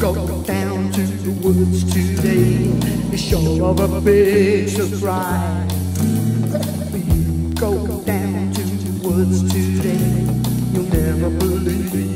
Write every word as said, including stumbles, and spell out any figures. Go down to the woods today, you're sure of a big surprise. You go down to the woods today, you'll never believe it.